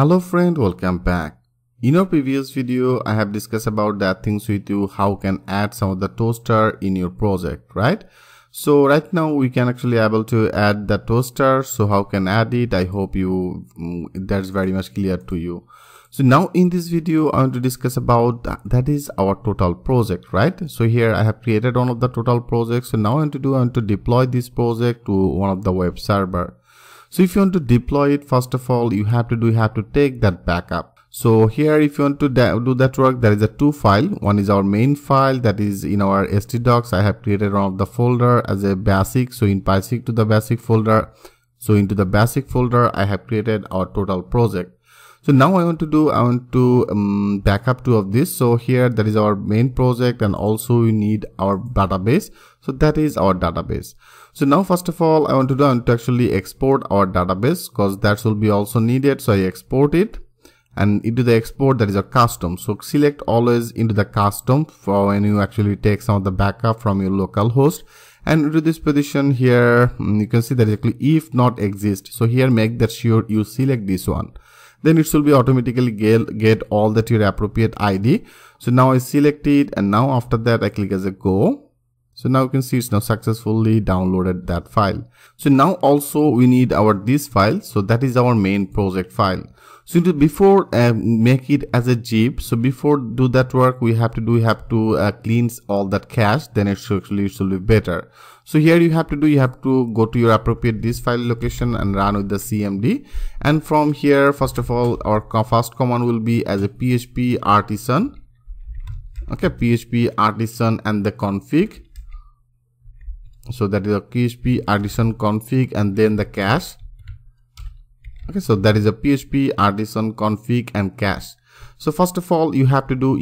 Hello friend, welcome back. In our previous video, I have discussed about that things with you, how can add some of the toaster in your project, right? So right now we can actually able to add the toaster. So how can add it? I hope you that's very much clear to you. So now in this video, I want to discuss about that is our total project, right? So here I have created one of the total projects. So now I want to deploy this project to one of the web server. So if you want to deploy it, first of all, you have to take that backup. So here, if you want to do that work, there is a two file. One is our main file that is in our htdocs. I have created one of the folder as a basic. So in basic to the basic folder. So into the basic folder, I have created our total project. So now I want to backup two of this. So here that is our main project, and also we need our database. So that is our database. So now first of all, I want to actually export our database, because that will be also needed. So I export it, and into the export that is a custom. So select always into the custom for when you actually take some of the backup from your local host. And into this position here, you can see that actually if not exist. So here make that sure you select this one. Then it should be automatically get all that your appropriate ID. So now I select it, and now after that I click as a go. So now you can see it's now successfully downloaded that file. So now also we need our this file. So that is our main project file. So before make it as a zip. So before do that work, we have to cleanse all that cache. Then it should actually be better. So here you have to go to your appropriate this file location and run with the CMD. And from here, first of all, our first command will be as a PHP artisan. Okay, PHP artisan and the config. So that is a PHP artisan config and then the cache. Okay, so that is a PHP artisan config and cache. So first of all, you have to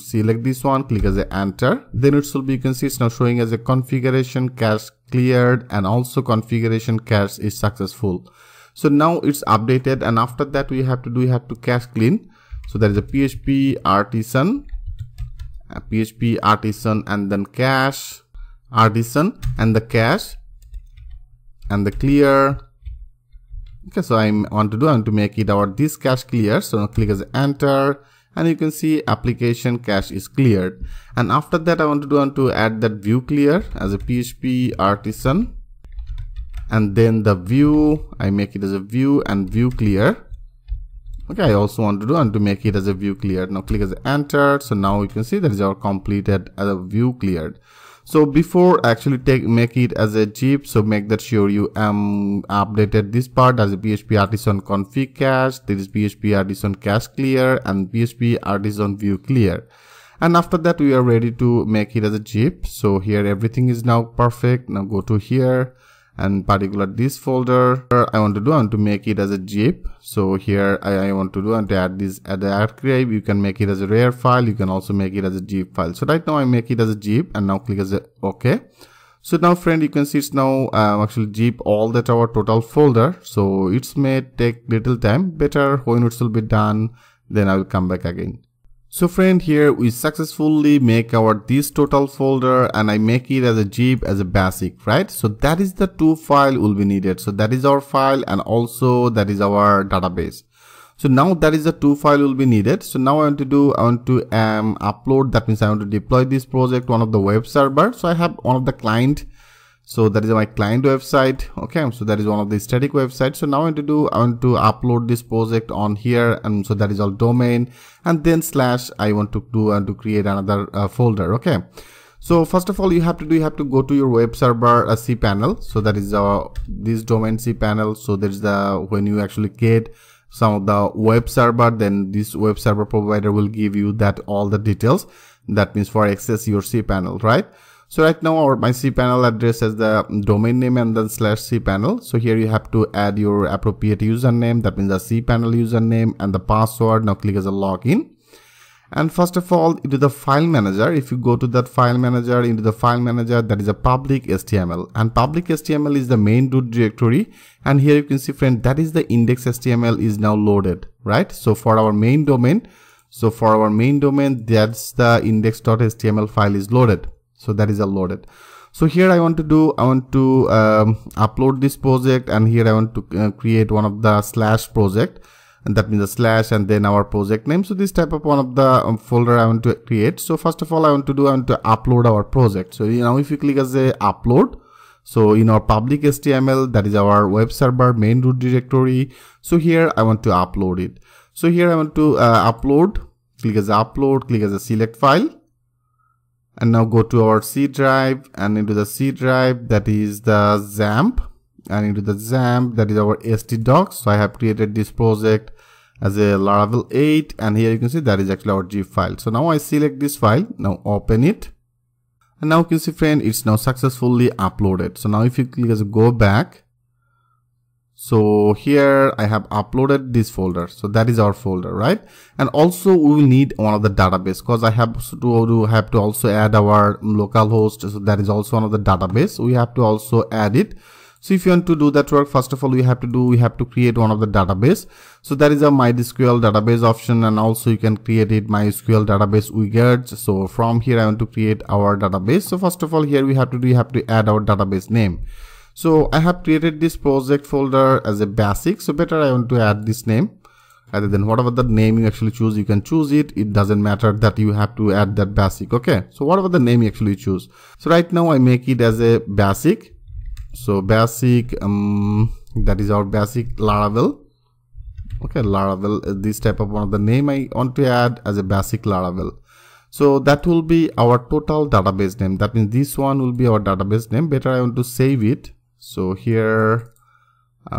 select this one, click as a enter. Then it should be, you can see it's now showing as a configuration cache cleared, and also configuration cache is successful. So now it's updated, and after that we have to cache clean. So there is a PHP artisan and then cache. Artisan and the cache and the clear. Okay, so I want to make it our this cache clear. So now click as enter, and you can see application cache is cleared. And after that I want to add that view clear as a PHP artisan, and then the view I make it as a view and view clear. Okay, I also want to make it as a view clear. Now click as enter. So now you can see that is our completed as a view cleared. So before actually make it as a zip, so make that sure you updated this part as a PHP artisan config cache. There is PHP artisan cache clear and PHP artisan view clear. And after that we are ready to make it as a zip. So here everything is now perfect. Now go to here and particular this folder. I want to make it as a zip. So here I want to add this at the archive. You can make it as a rar file. You can also make it as a zip file. So right now I make it as a zip, and now click as a OK. So now friend, you can see it's now actually zip all that our total folder. So it's may take little time. Better when it will be done, then I will come back again. So friend, here we successfully make our this total folder, and I make it as a zip as a basic, right? So that is the two file will be needed. So that is our file, and also that is our database. So now that is the two file will be needed. So now I want to upload, that means I want to deploy this project to one of the web server. So I have one of the client. So that is my client website. Okay, so that is one of the static websites. So now I want to upload this project on here, and so that is all domain, and then slash I want to create another folder. Okay, so first of all you have to go to your web server cPanel. So that is this domain cPanel. So there is the when you actually get some of the web server, then this web server provider will give you that all the details. That means for access your cPanel, right? So right now my cPanel address is the domain name and then slash cPanel. So here you have to add your appropriate username. That means the cPanel username and the password. Now click as a login. And first of all, into the file manager, if you go to that file manager, into the file manager, that is a public HTML, and public HTML is the main root directory. And here you can see friend, that is the index HTML is now loaded, right? So for our main domain. So for our main domain, that's the index.html file is loaded. So that is all loaded. So here I want to upload this project, and here I want to create one of the slash project, and that means a slash and then our project name. So this type of one of the folder I want to create. So first of all I want to upload our project. So now if you click as a upload, so in our public HTML, that is our web server main root directory. So here I want to upload it. So here I want to upload, click as upload, click as a select file, and now go to our C drive, and into the C drive that is the XAMPP, and into the XAMPP that is our htdocs. So I have created this project as a Laravel 8, and here you can see that is actually our zip file. So now I select this file, now open it, and now you can see, friend, it's now successfully uploaded. So now if you click as go back, so here I have uploaded this folder. So that is our folder, right? And also we will need one of the database, because I have to also add our localhost. So that is also one of the database. We have to also add it. So if you want to do that work, first of all, we have to create one of the database. So that is a MySQL database option, and also you can create it MySQL database wizard. So from here, I want to create our database. So first of all, here we have to add our database name. So I have created this project folder as a basic. So better I want to add this name, rather than whatever the name you actually choose, you can choose it. It doesn't matter that you have to add that basic. Okay. So whatever the name you actually choose. So right now I make it as a basic. So basic, that is our basic Laravel. Okay, Laravel, this type of one of the name I want to add as a basic Laravel. So that will be our total database name. That means this one will be our database name. Better I want to save it. So here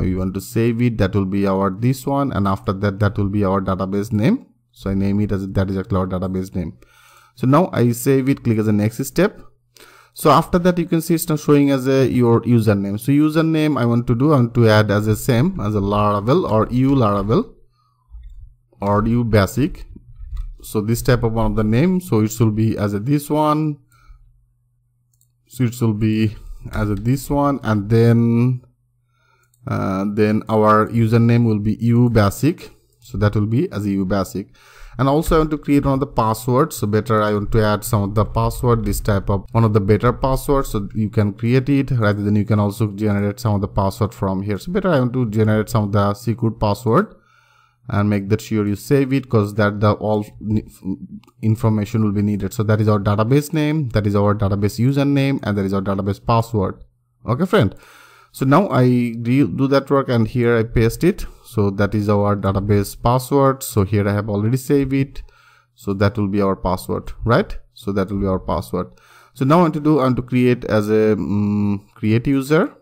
we want to save it. That will be our this one, and after that, that will be our database name. So I name it as that is actually our database name. So now I save it. Click as the next step. So after that, you can see it's now showing as a your username. So username I want to add as a same as a Laravel or u Laravel or u basic. So this type of one of the name. So it should be as a this one. So it should be as a this one, and then our username will be u basic. So that will be as a u basic. And also I want to create one of the passwords. So better I want to add some of the password, this type of one of the better passwords. So you can create it, rather than you can also generate some of the password from here. So better I want to generate some of the secret password, and make that sure you save it, because that the all information will be needed. So that is our database name, that is our database username, and that is our database password. Okay, friend. So now I do that work, and here I paste it. So that is our database password. So here I have already saved it. So that will be our password, right? So that will be our password. So now I want to create as a create user.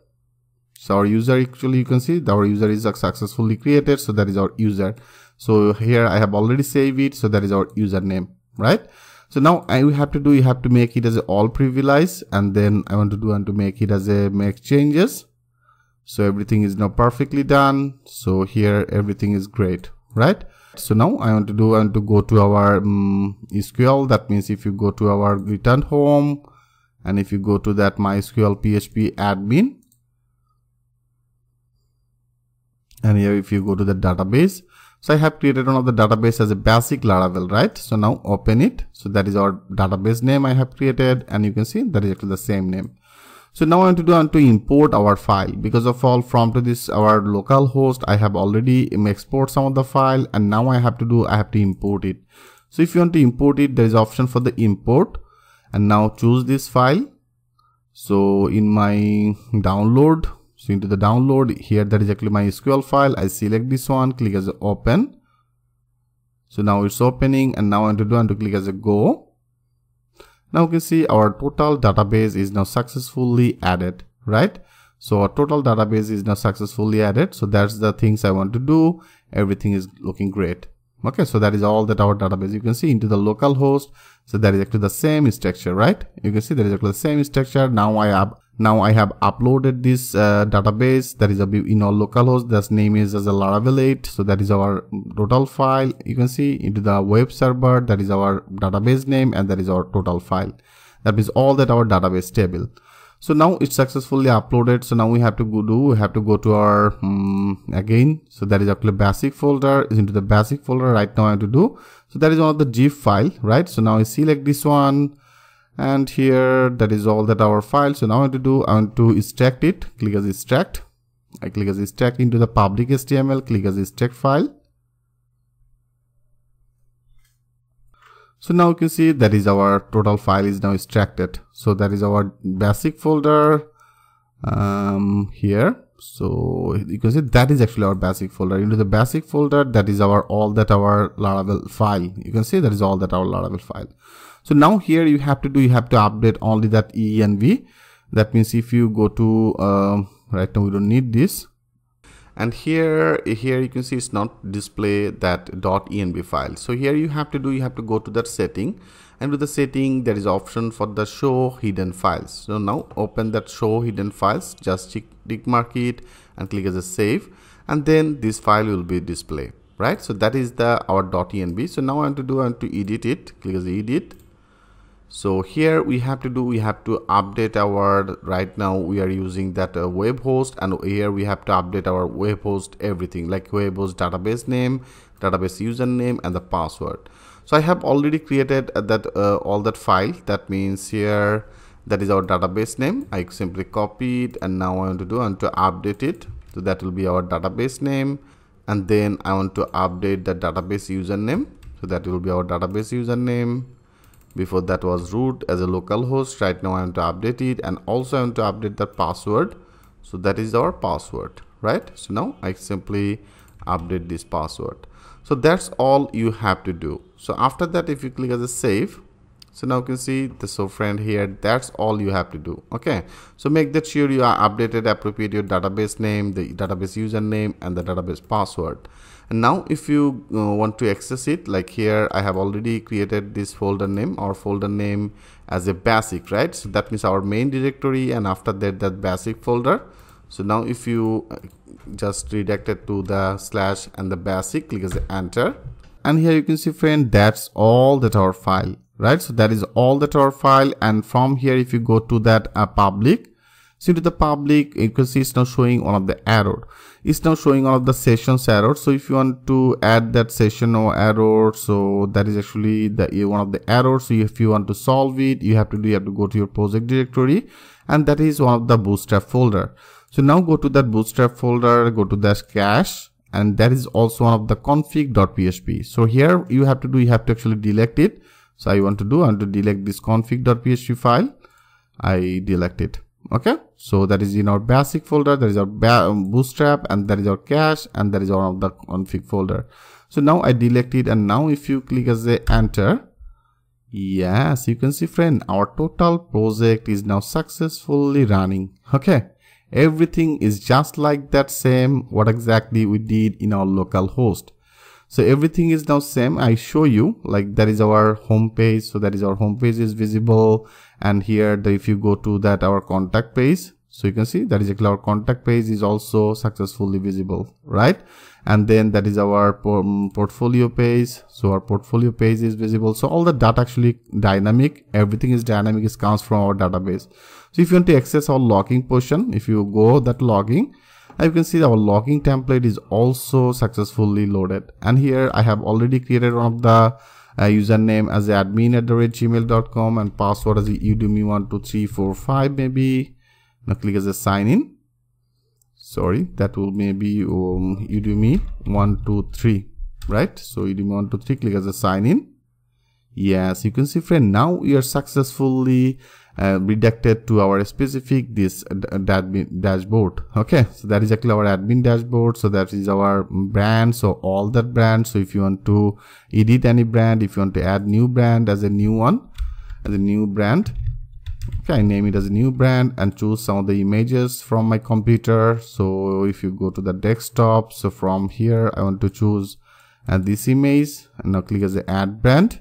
So our user, actually you can see our user is successfully created. So that is our user. So here I have already saved it. So that is our username, right? So now you have to make it as a all privilege, and then I want to make it as a make changes. So everything is now perfectly done. So here everything is great, right? So now I want to go to our SQL. That means if you go to our return home, and if you go to that MySQL phpMyAdmin, and here if you go to the database. So I have created one of the database as a basic Laravel, right? So now open it. So that is our database name I have created, and you can see that is actually the same name. So now I want to import our file, because of all from to this our local host I have already export some of the file, and now I have to import it. So if you want to import it, there is option for the import, and now choose this file. So in my download, so into the download here, that is actually my SQL file. I select this one, click as open. So now it's opening, and now I want to click as a go. Now you can see our total database is now successfully added, right? So our total database is now successfully added. So that's the things I want to do. Everything is looking great. Okay. So that is all that our database, you can see into the local host. So that is actually the same structure, right? You can see that is actually the same structure. Now I have uploaded this database that is in our localhost. That name is as a Laravel 8. So that is our total file. You can see into the web server. That is our database name, and that is our total file. That is all that our database table. So now it's successfully uploaded. So now we have to go to our again. So that is actually basic folder. Is into the basic folder right now I have to do. So that is one of the zip file, right? So now I select this one. And here that is all that our file. So now I want to extract it. Click as extract. I click as extract into the public HTML. Click as extract file. So now you can see that is our total file is now extracted. So that is our basic folder here. So you can see that is actually our basic folder. Into the basic folder, that is our all our Laravel file. You can see that is all that our Laravel file. So now here you have to do, you have to update only that env. That means if you go to right now we don't need this. And here you can see it's not display that .env file. So here you have to do, you have to go to that setting, and with the setting there is option for the show hidden files. So now open that show hidden files, just tick mark it and click as a save, and then this file will be displayed, right? So that is the our .env. So now I want to edit it. Click as edit. So here we have to update our, right now we are using that web host, and here we have to update our web host, everything like web host database name, database username, and the password. So I have already created that all that file. That means here that is our database name. I simply copy it, and now I want to update it. So that will be our database name, and then I want to update the database username. So that will be our database username. Before that was root as a localhost. Right now I want to update it, and also I want to update the password. So that is our password, right? So now I simply update this password. So that's all you have to do. So after that, if you click as a save, so now you can see the so friend here. That's all you have to do. Okay. So make that sure you are updated appropriate your database name, the database username, and the database password. And now if you want to access it, like here I have already created this folder name or folder name as a basic, right? So that means our main directory, and after that that basic folder. So now if you just redirect it to the slash and the basic, click as enter, and here you can see friend, that's all that our file, right? So that is all that our file. And from here if you go to that public, so to the public, you can see it's now showing one of the error. It's now showing all of the sessions error. So if you want to add that session or error, so that is actually the one of the errors. So if you want to solve it, you have to go to your project directory, and that is one of the bootstrap folder. So now go to that bootstrap folder, go to that cache, and that is also one of the config.php. So here you have to actually delete it. So I want to delete this config.php file. I delete it. Okay, so that is in our basic folder, that is our bootstrap, and that is our cache, and that is our config folder. So now I delete it, and now if you click as a enter, yes, you can see friend, our total project is now successfully running. Okay, everything is just like that same what exactly we did in our local host. So everything is now same. I show you, like that is our home page. So that is our home page is visible. And here if you go to that our contact page, so you can see that is actually our contact page is also successfully visible, right? And then that is our portfolio page. So our portfolio page is visible. So all the data actually dynamic, everything is dynamic. It comes from our database. So if you want to access our logging portion, if you go that logging, you can see our logging template is also successfully loaded. And here I have already created one of the username as admin@gmail.com and password as udemy12345 maybe. Now click as a sign in. Sorry, that will maybe udemy123, right? So udemy123, click as a sign in. Yes, you can see friend, now we are successfully redirected to our specific this admin dashboard. Okay, so that is actually our admin dashboard. So that is our brand, so all that brand. So if you want to edit any brand, if you want to add new brand as a new one, as a new brand, okay, I name it as a new brand and choose some of the images from my computer. So if you go to the desktop, so from here I want to choose this image, and now click as a add brand.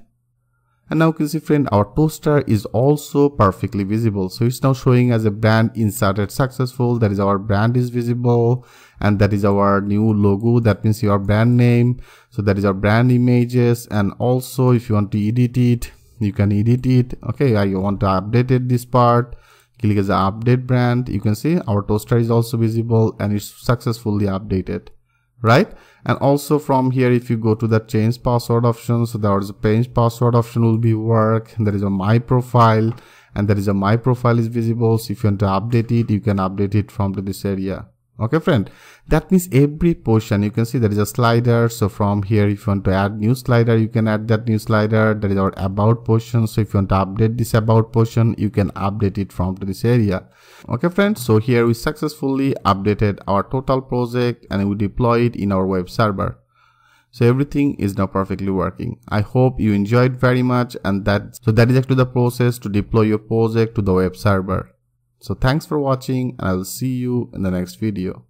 And now you can see friend, our poster is also perfectly visible. So it's now showing as a brand inserted successful. That is our brand is visible, and that is our new logo. That means your brand name. So that is our brand images. And also if you want to edit it, you can edit it. Okay, I want to update it this part. Click as update brand. You can see our poster is also visible and it's successfully updated. right? And also from here, if you go to the change password option, so there is a change password option will be work. There is a my profile, and there is a my profile is visible. So if you want to update it, you can update it from to this area. Okay, friend, that means every portion you can see there is a slider. So from here, if you want to add new slider, you can add that new slider. There is our about portion. So if you want to update this about portion, you can update it from to this area. Okay, friends. So here we successfully updated our total project and we deploy it in our web server. So everything is now perfectly working. I hope you enjoyed very much. And that is actually the process to deploy your project to the web server. So thanks for watching, and I will see you in the next video.